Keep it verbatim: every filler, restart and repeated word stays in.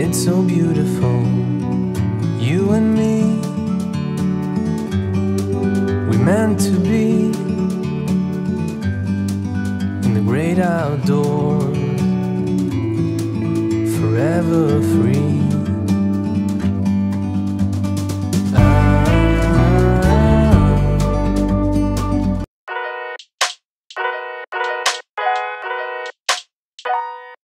it's so beautiful, you and me. We meant to be in the great outdoors, forever free.